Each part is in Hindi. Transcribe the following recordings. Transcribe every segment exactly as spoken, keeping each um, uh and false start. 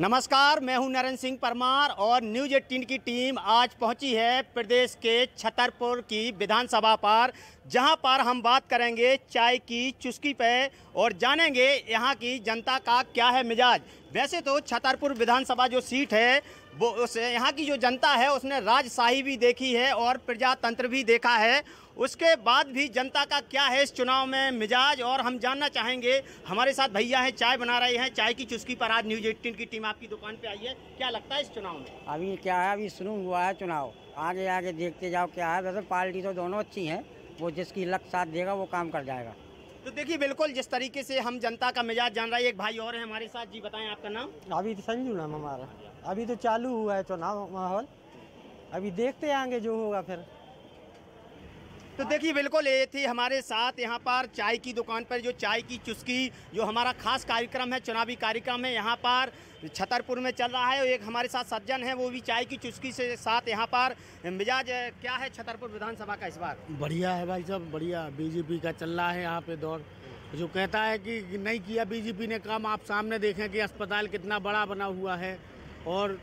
नमस्कार, मैं हूं नरेंद्र सिंह परमार और न्यूज़ अठारह की टीम आज पहुंची है प्रदेश के छतरपुर की विधानसभा पर, जहां पर हम बात करेंगे चाय की चुस्की पे और जानेंगे यहां की जनता का क्या है मिजाज। वैसे तो छतरपुर विधानसभा जो सीट है वो उस यहाँ की जो जनता है उसने राजशाही भी देखी है और प्रजातंत्र भी देखा है, उसके बाद भी जनता का क्या है इस चुनाव में मिजाज और हम जानना चाहेंगे। हमारे साथ भैया हैं, चाय बना रहे हैं। चाय की चुस्की पर आज न्यूज़ अठारह की टीम आपकी दुकान पे आई है, क्या लगता है इस चुनाव में? अभी क्या है, अभी शुरू हुआ है चुनाव, आगे आगे देखते जाओ क्या है। वैसे पार्टी तो दोनों अच्छी हैं, वो जिसकी लक साथ देगा वो काम कर जाएगा। तो देखिए बिल्कुल जिस तरीके से हम जनता का मिजाज जान रहे हैं। एक भाई और हैं हमारे साथ, जी बताएं आपका नाम? अभी तो संजू नाम हमारा। अभी तो चालू हुआ है चुनाव माहौल, अभी देखते आएंगे जो होगा फिर। तो देखिए बिल्कुल ये थी हमारे साथ यहाँ पर चाय की दुकान पर जो चाय की चुस्की जो हमारा खास कार्यक्रम है, चुनावी कार्यक्रम है, यहाँ पर छतरपुर में चल रहा है। और एक हमारे साथ सज्जन है, वो भी चाय की चुस्की से साथ यहाँ पर। मिजाज क्या है छतरपुर विधानसभा का इस बार? बढ़िया है भाई साहब, बढ़िया। बीजेपी का चल रहा है यहाँ पे दौर, जो कहता है कि नहीं किया बीजेपी ने काम। आप सामने देखें कि अस्पताल कितना बड़ा बना हुआ है और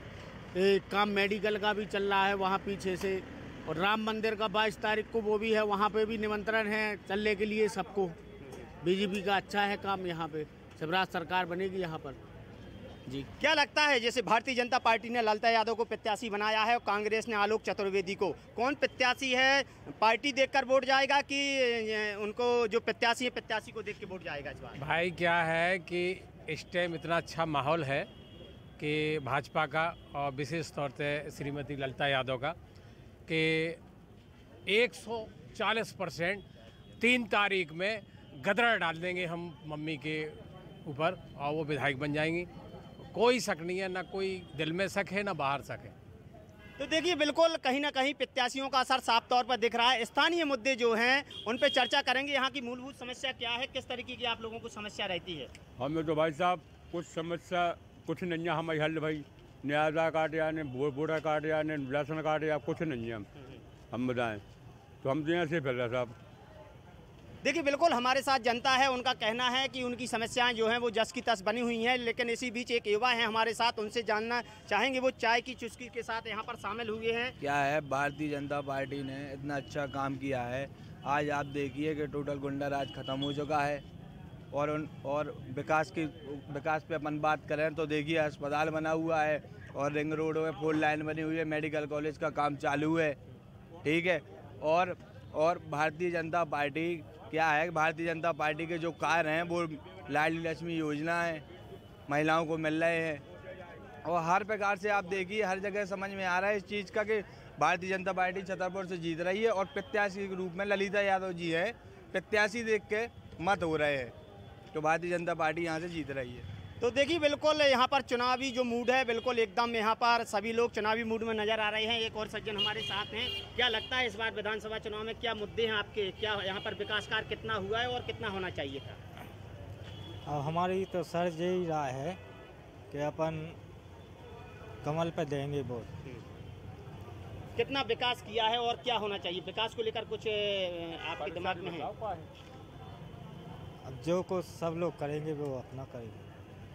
काम मेडिकल का भी चल रहा है वहाँ पीछे से, और राम मंदिर का बाईस तारीख को वो भी है, वहाँ पे भी निमंत्रण है चलने के लिए सबको। बीजेपी का अच्छा है काम, यहाँ पे शिवराज सरकार बनेगी यहाँ पर। जी क्या लगता है, जैसे भारतीय जनता पार्टी ने ललिता यादव को प्रत्याशी बनाया है और कांग्रेस ने आलोक चतुर्वेदी को, कौन प्रत्याशी है? पार्टी देखकर वोट जाएगा कि उनको जो प्रत्याशी है प्रत्याशी को देख के वोट जाएगा इस बार? भाई क्या है कि इस टाइम इतना अच्छा माहौल है कि भाजपा का और विशेष तौर पर श्रीमती ललिता यादव का कि एक सौ चालीस परसेंट तीन तारीख में गदरा डाल देंगे हम मम्मी के ऊपर और वो विधायक बन जाएंगी। कोई शक नहीं है, ना कोई दिल में शक है ना बाहर शक है। तो देखिए बिल्कुल कहीं ना कहीं प्रत्याशियों का असर साफ तौर पर दिख रहा है। स्थानीय मुद्दे जो हैं उन पर चर्चा करेंगे। यहाँ की मूलभूत समस्या क्या है, किस तरीके की आप लोगों को समस्या रहती है? हमें तो भाई साहब कुछ समस्या कुछ नहीं है। हमारी हल भाई ने आधार कार्ड या ने वोटर कार्ड या ने राशन कार्ड या कुछ नहीं है। हम हम बताएं तो हम तो यहाँ से फैल रहा साहब। देखिए बिल्कुल हमारे साथ जनता है, उनका कहना है कि उनकी समस्याएं जो हैं वो जस की तस बनी हुई हैं। लेकिन इसी बीच एक युवा है हमारे साथ, उनसे जानना चाहेंगे। वो चाय की चुस्की के साथ यहाँ पर शामिल हुए हैं। क्या है, भारतीय जनता पार्टी ने इतना अच्छा काम किया है। आज आप देखिए कि टोटल गुंडाराज ख़त्म हो चुका है और उन और विकास की विकास पे अपन बात करें तो देखिए अस्पताल बना हुआ है और रिंग रोड में फोर लाइन बनी हुई है, मेडिकल कॉलेज का काम चालू है, ठीक है। और और भारतीय जनता पार्टी क्या है, भारतीय जनता पार्टी के जो कार्य हैं वो लाडली लक्ष्मी योजना है, महिलाओं को मिल रहे हैं और हर प्रकार से आप देखिए हर जगह समझ में आ रहा है इस चीज़ का कि भारतीय जनता पार्टी छतरपुर से जीत रही है। और प्रत्याशी के रूप में ललिता यादव जी है, प्रत्याशी देख के मत हो रहे हैं तो भारतीय जनता पार्टी यहाँ से जीत रही है। तो देखिए बिल्कुल यहाँ पर चुनावी जो मूड है बिल्कुल एकदम यहाँ पर सभी लोग चुनावी मूड में नजर आ रहे हैं। एक और सज्जन हमारे साथ हैं, क्या लगता है इस बार विधानसभा चुनाव में क्या मुद्दे हैं आपके, क्या यहाँ पर विकास कार्य कितना हुआ है और कितना होना चाहिए था? हमारी तो सर यही राय है कि अपन कमल पर देंगे वोट। कितना विकास किया है और क्या होना चाहिए, विकास को लेकर कुछ आपके दिमाग में है? अब जो कुछ सब लोग करेंगे वो अपना करेंगे।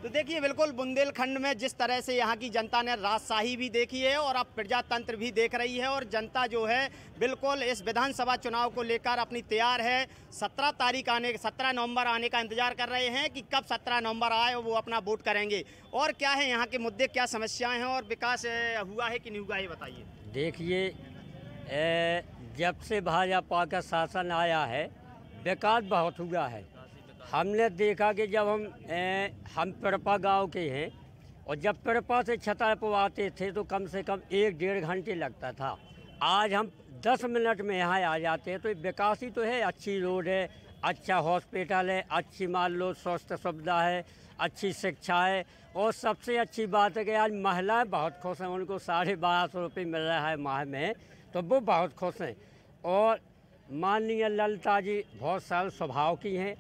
तो देखिए बिल्कुल बुंदेलखंड में जिस तरह से यहाँ की जनता ने राजशाही भी देखी है और अब प्रजातंत्र भी देख रही है और जनता जो है बिल्कुल इस विधानसभा चुनाव को लेकर अपनी तैयार है। सत्रह तारीख आने सत्रह नवंबर आने का इंतजार कर रहे हैं कि कब सत्रह नवंबर आए और वो अपना वोट करेंगे। और क्या है यहाँ के मुद्दे, क्या समस्याएँ हैं और विकास हुआ है कि नहीं हुआ है, बताइए। देखिए जब से भाजपा का शासन आया है विकास बहुत हुआ है। हमने देखा कि जब हम ए, हम परपा गांव के हैं और जब परपा से छतरपुर आते थे तो कम से कम एक डेढ़ घंटे लगता था, आज हम दस मिनट में यहाँ आ जाते हैं। तो विकास ही तो है, अच्छी रोड है, अच्छा हॉस्पिटल है, अच्छी मान लो स्वास्थ्य सुविधा है, अच्छी शिक्षा है और सबसे अच्छी बात है कि आज महिलाएं बहुत खुश हैं, उनको साढ़े बारह सौ रुपये मिल रहा है माह में, तो वो बहुत खुश हैं। और माननीय ललिता जी बहुत सारे स्वभाव की हैं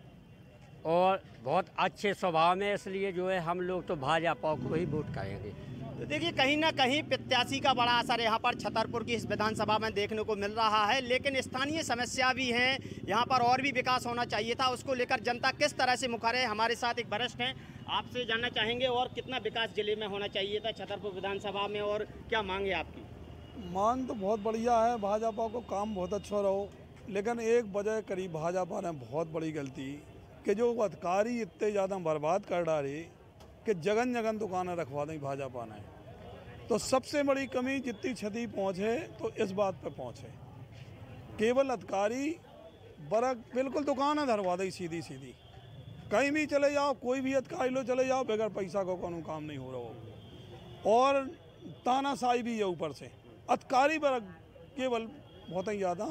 और बहुत अच्छे स्वभाव में, इसलिए जो है हम लोग तो भाजपा को ही वोट करेंगे। तो देखिए कहीं ना कहीं प्रत्याशी का बड़ा असर यहाँ पर छतरपुर की इस विधानसभा में देखने को मिल रहा है, लेकिन स्थानीय समस्या भी हैं, यहाँ पर और भी विकास होना चाहिए था, उसको लेकर जनता किस तरह से मुखर है। हमारे साथ एक वरिष्ठ हैं, आपसे जानना चाहेंगे और कितना विकास जिले में होना चाहिए था छतरपुर विधानसभा में और क्या मांग है आपकी? मांग तो बहुत बढ़िया है, भाजपा को काम बहुत अच्छा रहो, लेकिन एक बजे करीब भाजपा ने बहुत बड़ी गलती कि जो अधिकारी इतने ज़्यादा बर्बाद कर डाले कि जगन जगन दुकानें रखवा दें भाजपा ने। तो सबसे बड़ी कमी जितनी क्षति पहुँचे तो इस बात पर पहुँचे, केवल अधिकारी बरक बिल्कुल दुकानें धरवा दी सीधी सीधी, कहीं भी चले जाओ, कोई भी अधिकारी लो चले जाओ, बगैर पैसा का कानून काम नहीं हो रहा हो। और तानाशाही भी है, ऊपर से अधिकारी बरक केवल बहुत ही ज़्यादा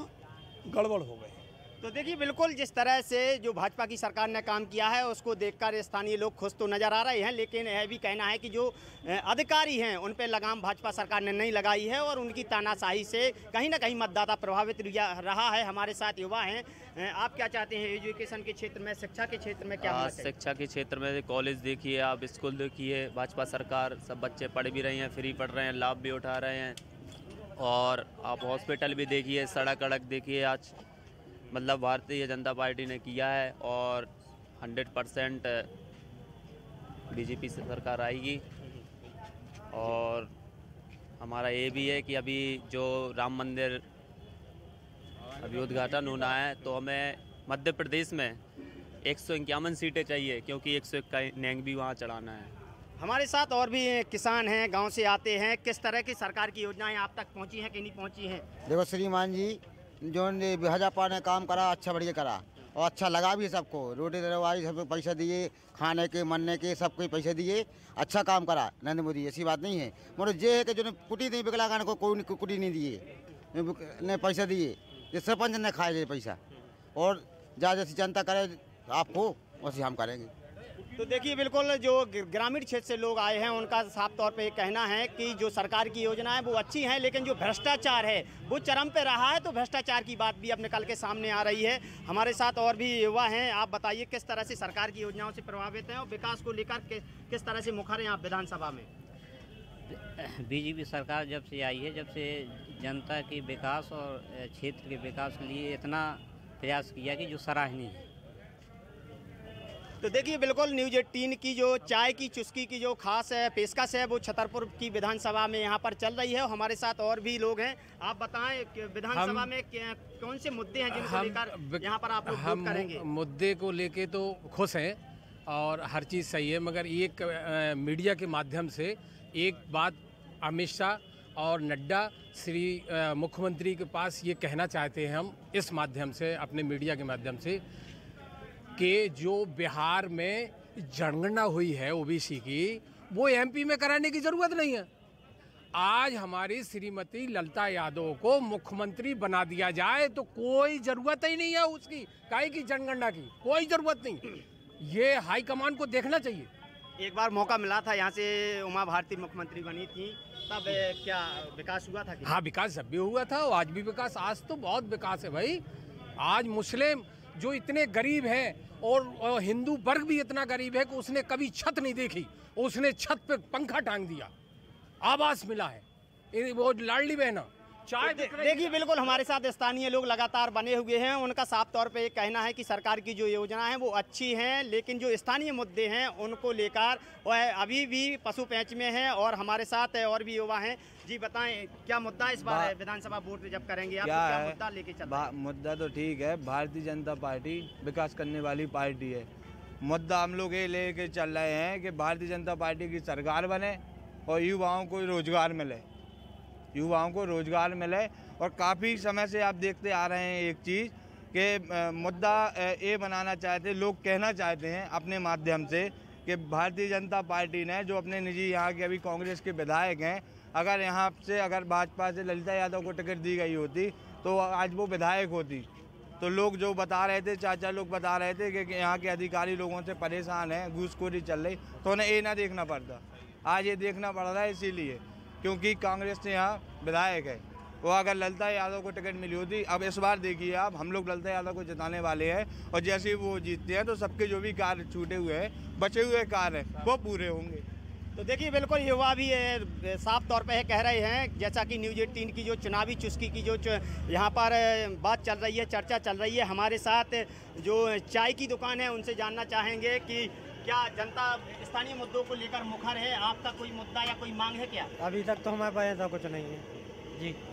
गड़बड़ हो गई। तो देखिए बिल्कुल जिस तरह से जो भाजपा की सरकार ने काम किया है उसको देखकर स्थानीय लोग खुश तो नज़र आ रहे हैं, लेकिन यह भी कहना है कि जो अधिकारी हैं उन पर लगाम भाजपा सरकार ने नहीं लगाई है और उनकी तानाशाही से कहीं ना कहीं मतदाता प्रभावित रहा है। हमारे साथ युवा हैं, आप क्या चाहते हैं एजुकेशन के क्षेत्र में, शिक्षा के क्षेत्र में क्या? हाँ, शिक्षा के क्षेत्र में कॉलेज देखिए, आप स्कूल देखिए, भाजपा सरकार सब बच्चे पढ़ भी रहे हैं, फ्री पढ़ रहे हैं, लाभ भी उठा रहे हैं, और आप हॉस्पिटल भी देखिए, सड़क अड़क देखिए। आज मतलब भारतीय जनता पार्टी ने किया है और सौ परसेंट बीजेपी से सरकार आएगी। और हमारा ये भी है कि अभी जो राम मंदिर अभी उद्घाटन होना है तो हमें मध्य प्रदेश में एक सौ इक्यावन सीटें चाहिए, क्योंकि एक सौ इक्यावन भी वहाँ चढ़ाना है। हमारे साथ और भी किसान हैं, गांव से आते हैं, किस तरह की सरकार की योजनाएं आप तक पहुंची हैं कि नहीं पहुंची हैं? देखो श्रीमान जी, जो भाजपा ने काम करा अच्छा बढ़िया करा और अच्छा लगा भी सबको, रोटी दरबारी सबको पैसा दिए, खाने के मरने के सबको पैसे दिए, अच्छा काम करा नरेंद्र मोदी, ऐसी बात नहीं है। मगर ये है कि जो कुटी नहीं बिकलांगन को कोई कुटी नहीं दिए, ने पैसा दिए, सरपंच ने खाए दिए पैसा, और ज़्यादा जैसी जनता करे आपको वैसे हम करेंगे। तो देखिए बिल्कुल जो ग्रामीण क्षेत्र से लोग आए हैं उनका साफ तौर पे कहना है कि जो सरकार की योजना है वो अच्छी है, लेकिन जो भ्रष्टाचार है वो चरम पे रहा है, तो भ्रष्टाचार की बात भी अब निकल के सामने आ रही है। हमारे साथ और भी युवा हैं, आप बताइए किस तरह से सरकार की योजनाओं से प्रभावित हैं और विकास को लेकर कि, किस तरह से मुखर हैं आप विधानसभा में? बीजेपी सरकार जब से आई है, जब से जनता के विकास और क्षेत्र के विकास के लिए इतना प्रयास किया कि जो सराहनीय है। तो देखिए बिल्कुल न्यूज़ अठारह की जो चाय की चुस्की की जो खास पेशकश है वो छतरपुर की विधानसभा में यहाँ पर चल रही है। हमारे साथ और भी लोग हैं, आप बताएं विधानसभा में कौन से मुद्दे हैं जिनको लेकर यहाँ पर आप लोग करेंगे? मुद्दे को लेके तो खुश हैं और हर चीज़ सही है, मगर एक मीडिया के माध्यम से एक बात अमित शाह और नड्डा श्री मुख्यमंत्री के पास ये कहना चाहते हैं हम इस माध्यम से, अपने मीडिया के माध्यम से, कि जो बिहार में जनगणना हुई है ओबीसी की वो एमपी में कराने की ज़रूरत नहीं है। आज हमारी श्रीमती ललिता यादव को मुख्यमंत्री बना दिया जाए तो कोई ज़रूरत ही नहीं है उसकी, काहे की जनगणना की कोई ज़रूरत नहीं। ये हाईकमान को देखना चाहिए। एक बार मौका मिला था, यहाँ से उमा भारती मुख्यमंत्री बनी थी, तब क्या विकास हुआ था? हाँ, विकास जब भी हुआ था, आज भी विकास, आज तो बहुत विकास है भाई। आज मुस्लिम जो इतने गरीब हैं और हिंदू वर्ग भी इतना गरीब है कि उसने कभी छत नहीं देखी, उसने छत पे पंखा टांग दिया, आवास मिला है, वो लाडली बहना चाय। देखिए बिल्कुल हमारे साथ स्थानीय लोग लगातार बने हुए हैं, उनका साफ तौर पे कहना है कि सरकार की जो योजना है वो अच्छी है, लेकिन जो स्थानीय मुद्दे हैं उनको लेकर वह अभी भी पशु पैंच में है। और हमारे साथ और भी युवा हैं, जी बताएं क्या मुद्दा इस बार है विधानसभा वोट जब करेंगे आप क्या मुद्दा लेके चलते? मुद्दा तो ठीक है, भारतीय जनता पार्टी विकास करने वाली पार्टी है, मुद्दा हम लोग ये लेके चल रहे हैं कि भारतीय जनता पार्टी की सरकार बने और युवाओं को रोजगार मिले, युवाओं को रोजगार मिले। और काफ़ी समय से आप देखते आ रहे हैं एक चीज़ के मुद्दा ये बनाना चाहते, लोग कहना चाहते हैं अपने माध्यम से कि भारतीय जनता पार्टी ने जो अपने निजी यहाँ के अभी कांग्रेस के विधायक हैं, अगर यहाँ से अगर भाजपा से ललिता यादव को टिकट दी गई होती तो आज वो विधायक होती। तो लोग जो बता रहे थे, चाचा लोग बता रहे थे कि यहाँ के अधिकारी लोगों से परेशान हैं, घूसखोरी चल रही, तो उन्हें ये ना देखना पड़ता, आज ये देखना पड़ रहा है, इसीलिए क्योंकि कांग्रेस ने यहाँ विधायक है। वो अगर ललिता यादव को टिकट मिली होती, अब इस बार देखिए आप, हम लोग ललिता यादव को जिताने वाले हैं और जैसे ही वो जीतते हैं तो सबके जो भी कार्य छूटे हुए हैं, बचे हुए कार्य हैं, वो पूरे होंगे। तो देखिए बिल्कुल युवा भी साफ तौर पे कह रहे हैं, जैसा कि न्यूज़ अठारह की जो चुनावी चुस्की की जो यहाँ पर बात चल रही है, चर्चा चल रही है। हमारे साथ जो चाय की दुकान है उनसे जानना चाहेंगे कि क्या जनता स्थानीय मुद्दों को लेकर मुखर है, आपका कोई मुद्दा या कोई मांग है क्या? अभी तक तो हमारे पास ऐसा कुछ नहीं है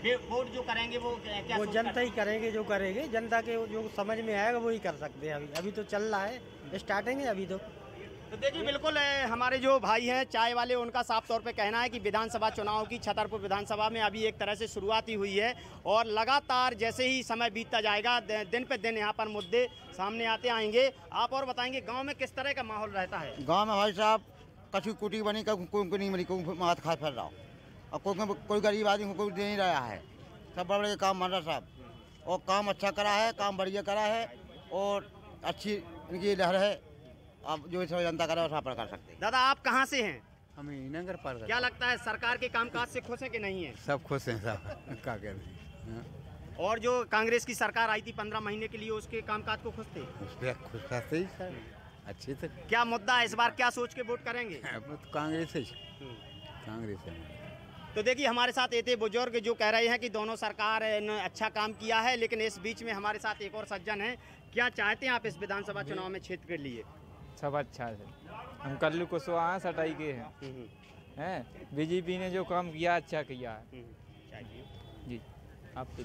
जी। वोट जो करेंगे वो क्या वो जनता ही करेंगे, जो करेंगे जनता के जो समझ में आएगा वो ही कर सकते हैं। अभी अभी तो चल रहा है, स्टार्टिंग है अभी तो। तो देखिए बिल्कुल हमारे जो भाई हैं चाय वाले, उनका साफ तौर पे कहना है कि विधानसभा चुनाव की छतरपुर विधानसभा में अभी एक तरह से शुरुआत ही हुई है और लगातार जैसे ही समय बीतता जाएगा दिन पे दिन यहाँ पर मुद्दे सामने आते आएंगे। आप और बताएंगे गांव में किस तरह का माहौल रहता है? गांव में भाई साहब कछु कुटी बनी नहीं बनी, मात खा फैल रहा और कोई कोई गरीब आदमी को दे नहीं रहा है, सब बड़े बड़े काम मान रहा साहब। और काम अच्छा करा है, काम बढ़िया करा है और अच्छी इनकी लहर है। आप जो जनता कर रहे हो पर कर सकते हैं। दादा आप कहाँ से हैं? हम नगर पर। क्या लगता है सरकार के कामकाज से खुश है कि नहीं है? सब खुश हैं साहब, क्या कह रहे हैं। और जो कांग्रेस की सरकार आई थी पंद्रह महीने के लिए, उसके कामकाज को खुश थे? उस पर खुश थे ही सर, अच्छे थे। क्या मुद्दा है इस बार, क्या सोच के वोट करेंगे? कांग्रेस ही, कांग्रेस है। तो देखिए हमारे साथ इतने बुजुर्ग जो कह रहे हैं कि दोनों सरकार ने अच्छा काम किया है, लेकिन इस बीच में हमारे साथ एक और सज्जन है। क्या चाहते हैं आप इस विधानसभा चुनाव में क्षेत्र के लिए? सब अच्छा है, हम कल्लू कुशवाहा सटाई के हैं हैं। बीजेपी ने जो काम किया अच्छा किया है जी। आप तो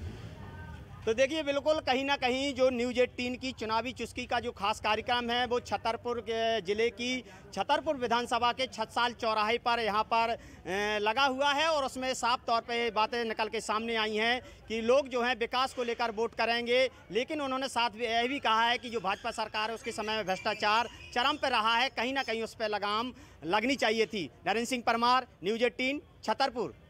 तो देखिए बिल्कुल कहीं ना कहीं जो न्यूज़ अठारह की चुनावी चुस्की का जो खास कार्यक्रम है वो छतरपुर ज़िले की छतरपुर विधानसभा के छत साल चौराहे पर यहाँ पर लगा हुआ है और उसमें साफ तौर पे बातें निकल के सामने आई हैं कि लोग जो हैं विकास को लेकर वोट करेंगे। लेकिन उन्होंने साथ भी यह भी कहा है कि जो भाजपा सरकार है उसके समय में भ्रष्टाचार चरम पर रहा है, कहीं ना कहीं उस पर लगाम लगनी चाहिए थी। नरेंद्र सिंह परमार, न्यूज़ अठारह, छतरपुर।